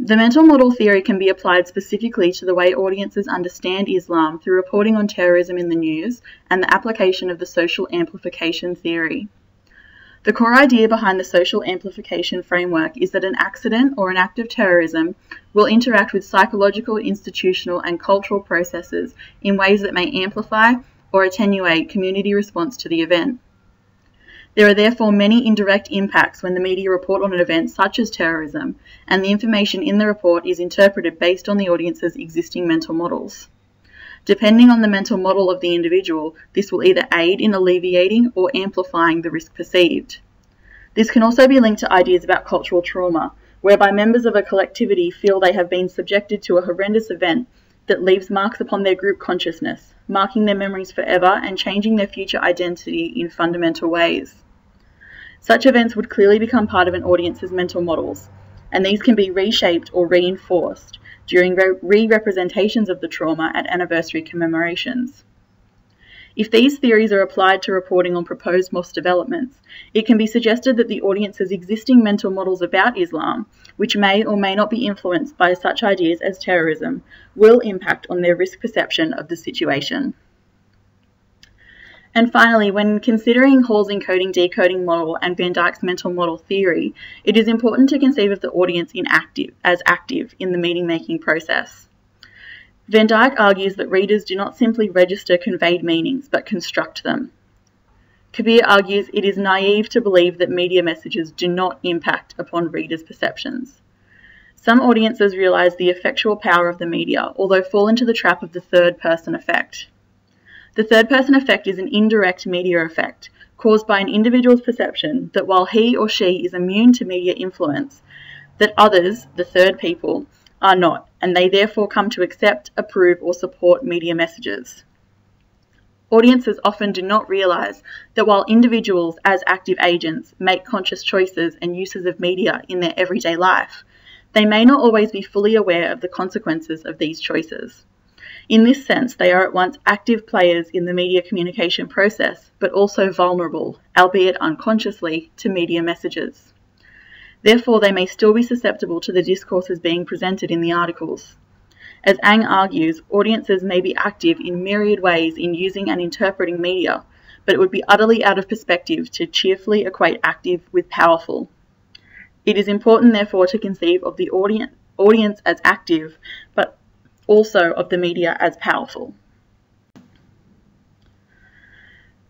The mental model theory can be applied specifically to the way audiences understand Islam through reporting on terrorism in the news and the application of the social amplification theory. The core idea behind the social amplification framework is that an accident or an act of terrorism will interact with psychological, institutional, and cultural processes in ways that may amplify or attenuate community response to the event. There are therefore many indirect impacts when the media report on an event such as terrorism, and the information in the report is interpreted based on the audience's existing mental models. Depending on the mental model of the individual, this will either aid in alleviating or amplifying the risk perceived. This can also be linked to ideas about cultural trauma, whereby members of a collectivity feel they have been subjected to a horrendous event that leaves marks upon their group consciousness, marking their memories forever and changing their future identity in fundamental ways. Such events would clearly become part of an audience's mental models, and these can be reshaped or reinforced during re-representations of the trauma at anniversary commemorations. If these theories are applied to reporting on proposed mosque developments, it can be suggested that the audience's existing mental models about Islam, which may or may not be influenced by such ideas as terrorism, will impact on their risk perception of the situation. And finally, when considering Hall's encoding-decoding model and Van Dyk's mental model theory, it is important to conceive of the audience as active in the meaning-making process. Van Dyck argues that readers do not simply register conveyed meanings, but construct them. Kabir argues it is naive to believe that media messages do not impact upon readers' perceptions. Some audiences realise the effectual power of the media, although fall into the trap of the third-person effect. The third-person effect is an indirect media effect, caused by an individual's perception that while he or she is immune to media influence, that others, the third people, are not, and they therefore come to accept, approve, or support media messages. Audiences often do not realise that while individuals as active agents make conscious choices and uses of media in their everyday life, they may not always be fully aware of the consequences of these choices. In this sense, they are at once active players in the media communication process, but also vulnerable, albeit unconsciously, to media messages. Therefore, they may still be susceptible to the discourses being presented in the articles. As Ang argues, audiences may be active in myriad ways in using and interpreting media, but it would be utterly out of perspective to cheerfully equate active with powerful. It is important, therefore, to conceive of the audience as active, but also of the media as powerful.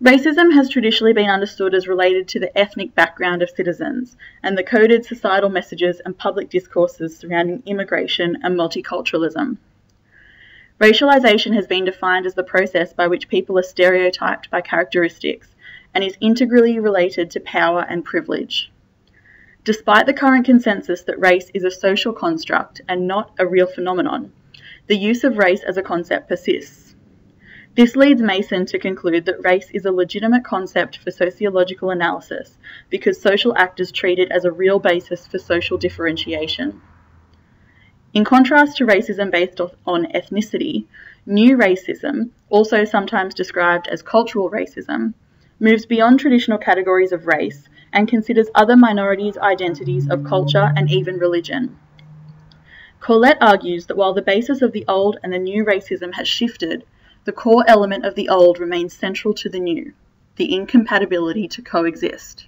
Racism has traditionally been understood as related to the ethnic background of citizens and the coded societal messages and public discourses surrounding immigration and multiculturalism. Racialization has been defined as the process by which people are stereotyped by characteristics and is integrally related to power and privilege. Despite the current consensus that race is a social construct and not a real phenomenon, the use of race as a concept persists. This leads Mason to conclude that race is a legitimate concept for sociological analysis because social actors treat it as a real basis for social differentiation. In contrast to racism based on ethnicity, new racism, also sometimes described as cultural racism, moves beyond traditional categories of race and considers other minorities' identities of culture and even religion. Collette argues that while the basis of the old and the new racism has shifted, the core element of the old remains central to the new, the incompatibility to coexist.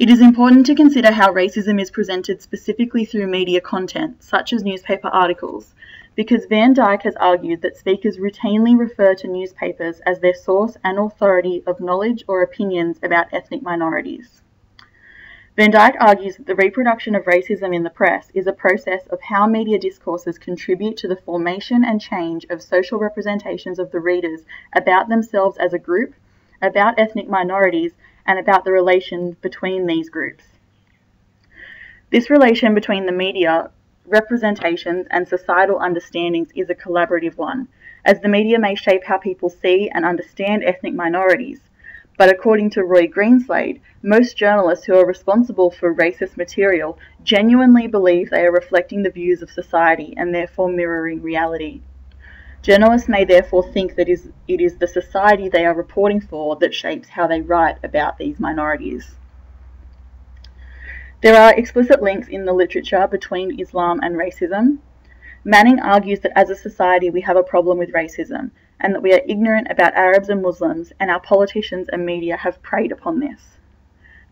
It is important to consider how racism is presented specifically through media content, such as newspaper articles, because Van Dyck has argued that speakers routinely refer to newspapers as their source and authority of knowledge or opinions about ethnic minorities. Van Dyck argues that the reproduction of racism in the press is a process of how media discourses contribute to the formation and change of social representations of the readers about themselves as a group, about ethnic minorities, and about the relation between these groups. This relation between the media, representations, and societal understandings is a collaborative one, as the media may shape how people see and understand ethnic minorities. But according to Roy Greenslade, most journalists who are responsible for racist material genuinely believe they are reflecting the views of society and therefore mirroring reality. Journalists may therefore think that it is the society they are reporting for that shapes how they write about these minorities. There are explicit links in the literature between Islam and racism. Manning argues that as a society we have a problem with racism and that we are ignorant about Arabs and Muslims, and our politicians and media have preyed upon this.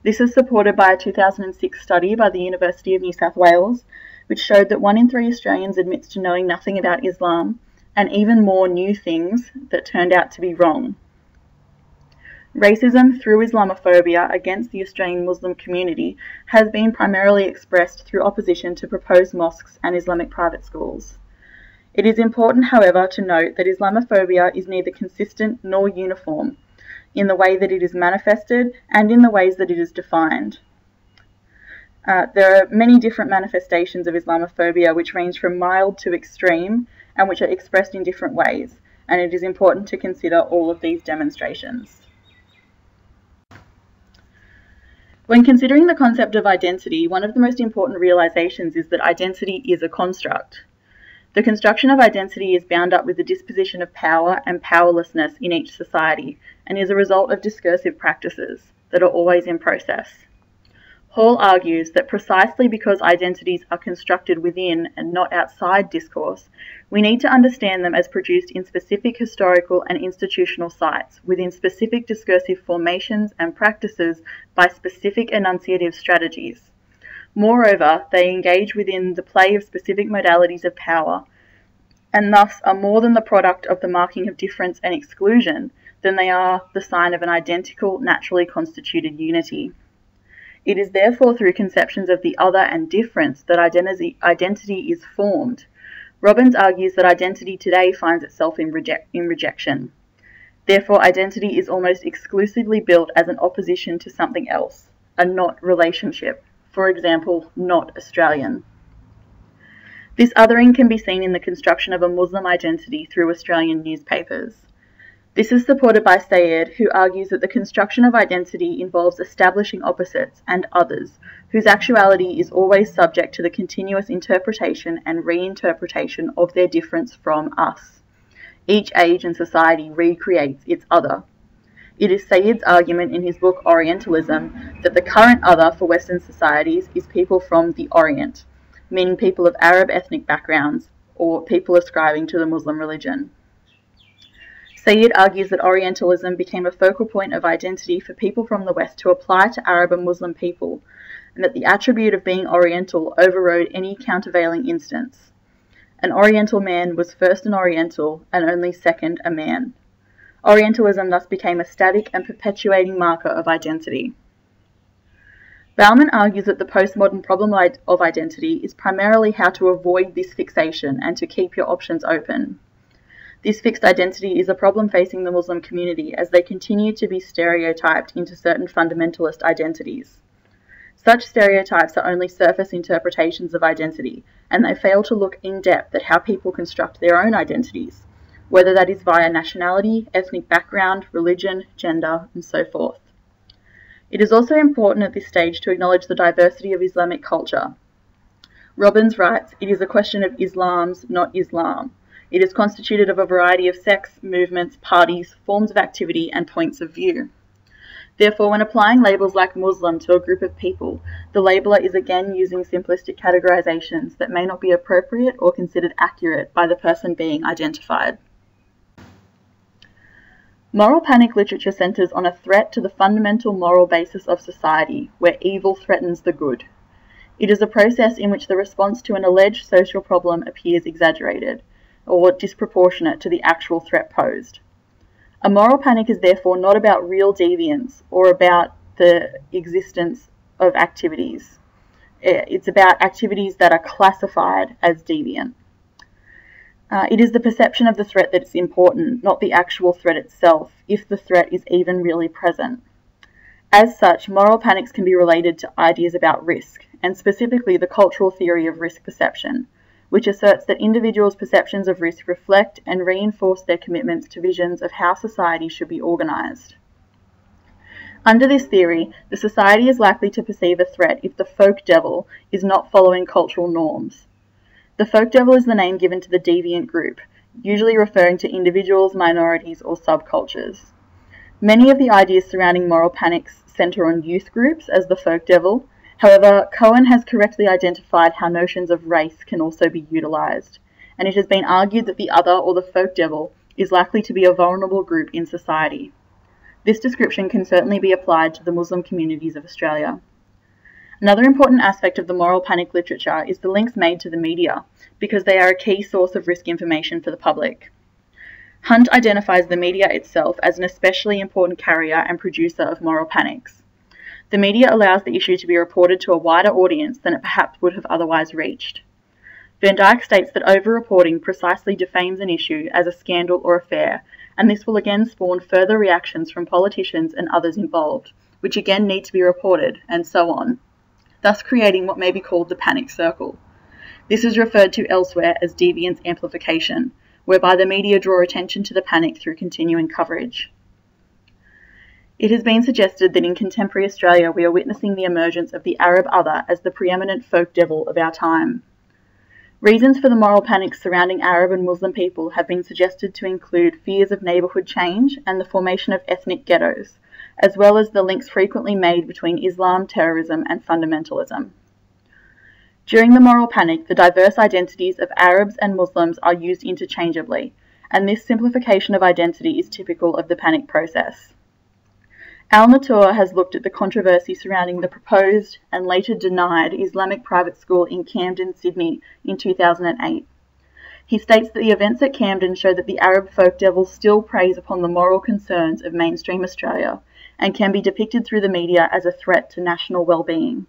This is supported by a 2006 study by the University of New South Wales, which showed that 1 in 3 Australians admits to knowing nothing about Islam, and even more new things that turned out to be wrong. Racism through Islamophobia against the Australian Muslim community has been primarily expressed through opposition to proposed mosques and Islamic private schools. It is important, however, to note that Islamophobia is neither consistent nor uniform in the way that it is manifested and in the ways that it is defined. There are many different manifestations of Islamophobia which range from mild to extreme and which are expressed in different ways, and it is important to consider all of these demonstrations. When considering the concept of identity, one of the most important realizations is that identity is a construct. The construction of identity is bound up with the disposition of power and powerlessness in each society, and is a result of discursive practices that are always in process. Hall argues that precisely because identities are constructed within and not outside discourse, we need to understand them as produced in specific historical and institutional sites, within specific discursive formations and practices by specific enunciative strategies. Moreover, they engage within the play of specific modalities of power, and thus are more than the product of the marking of difference and exclusion than they are the sign of an identical, naturally constituted unity. It is therefore through conceptions of the other and difference that identity is formed. Robbins argues that identity today finds itself in rejection. Therefore, identity is almost exclusively built as an opposition to something else, a not relationship. For example, not Australian. This othering can be seen in the construction of a Muslim identity through Australian newspapers. This is supported by Sayyid, who argues that the construction of identity involves establishing opposites and others, whose actuality is always subject to the continuous interpretation and reinterpretation of their difference from us. Each age and society recreates its other. It is Sayyid's argument in his book Orientalism that the current other for Western societies is people from the Orient, meaning people of Arab ethnic backgrounds or people ascribing to the Muslim religion. Sayyid argues that Orientalism became a focal point of identity for people from the West to apply to Arab and Muslim people, and that the attribute of being Oriental overrode any countervailing instance. An Oriental man was first an Oriental and only second a man. Orientalism thus became a static and perpetuating marker of identity. Bauman argues that the postmodern problem of identity is primarily how to avoid this fixation and to keep your options open. This fixed identity is a problem facing the Muslim community as they continue to be stereotyped into certain fundamentalist identities. Such stereotypes are only surface interpretations of identity, and they fail to look in depth at how people construct their own identities, whether that is via nationality, ethnic background, religion, gender, and so forth. It is also important at this stage to acknowledge the diversity of Islamic culture. Robbins writes, "It is a question of Islams, not Islam. It is constituted of a variety of sects, movements, parties, forms of activity, and points of view." Therefore, when applying labels like Muslim to a group of people, the labeler is again using simplistic categorizations that may not be appropriate or considered accurate by the person being identified. Moral panic literature centers on a threat to the fundamental moral basis of society, where evil threatens the good. It is a process in which the response to an alleged social problem appears exaggerated or disproportionate to the actual threat posed. A moral panic is therefore not about real deviance or about the existence of activities. It's about activities that are classified as deviant. It is the perception of the threat that is important, not the actual threat itself, if the threat is even really present. As such, moral panics can be related to ideas about risk, and specifically the cultural theory of risk perception, which asserts that individuals' perceptions of risk reflect and reinforce their commitments to visions of how society should be organised. Under this theory, the society is likely to perceive a threat if the folk devil is not following cultural norms. The folk devil is the name given to the deviant group, usually referring to individuals, minorities, or subcultures. Many of the ideas surrounding moral panics centre on youth groups as the folk devil, However, Cohen has correctly identified how notions of race can also be utilised, and it has been argued that the other or the folk devil is likely to be a vulnerable group in society. This description can certainly be applied to the Muslim communities of Australia. Another important aspect of the moral panic literature is the links made to the media, because they are a key source of risk information for the public. Hunt identifies the media itself as an especially important carrier and producer of moral panics. The media allows the issue to be reported to a wider audience than it perhaps would have otherwise reached. Van Dyck states that over-reporting precisely defames an issue as a scandal or affair, and this will again spawn further reactions from politicians and others involved, which again need to be reported, and so on, thus creating what may be called the panic circle. This is referred to elsewhere as deviance amplification, whereby the media draw attention to the panic through continuing coverage. It has been suggested that in contemporary Australia we are witnessing the emergence of the Arab other as the preeminent folk devil of our time. Reasons for the moral panic surrounding Arab and Muslim people have been suggested to include fears of neighbourhood change and the formation of ethnic ghettos, as well as the links frequently made between Islam, terrorism and fundamentalism. During the moral panic, the diverse identities of Arabs and Muslims are used interchangeably, and this simplification of identity is typical of the panic process. Al-Natour has looked at the controversy surrounding the proposed and later denied Islamic private school in Camden, Sydney in 2008. He states that the events at Camden show that the Arab folk devil still preys upon the moral concerns of mainstream Australia and can be depicted through the media as a threat to national well-being.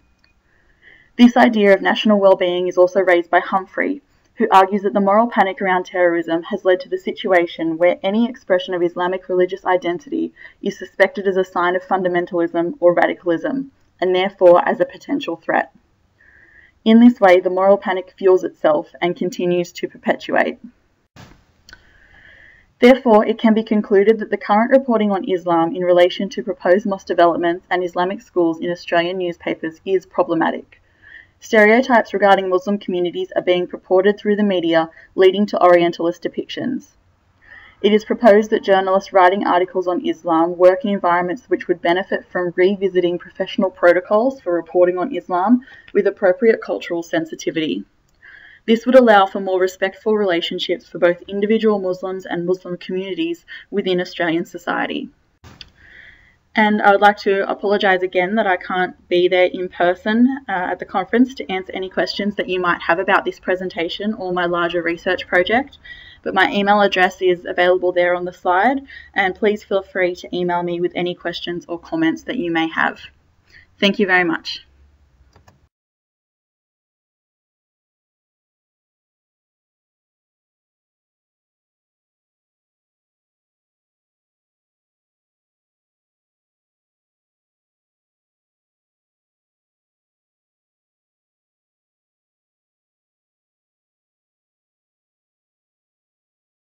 This idea of national well-being is also raised by Humphrey, who argues that the moral panic around terrorism has led to the situation where any expression of Islamic religious identity is suspected as a sign of fundamentalism or radicalism, and therefore as a potential threat. In this way, the moral panic fuels itself and continues to perpetuate. Therefore, it can be concluded that the current reporting on Islam in relation to proposed mosque developments and Islamic schools in Australian newspapers is problematic. Stereotypes regarding Muslim communities are being purported through the media, leading to Orientalist depictions. It is proposed that journalists writing articles on Islam work in environments which would benefit from revisiting professional protocols for reporting on Islam with appropriate cultural sensitivity. This would allow for more respectful relationships for both individual Muslims and Muslim communities within Australian society. And I would like to apologise again that I can't be there in person at the conference to answer any questions that you might have about this presentation or my larger research project, but my email address is available there on the slide, and please feel free to email me with any questions or comments that you may have. Thank you very much.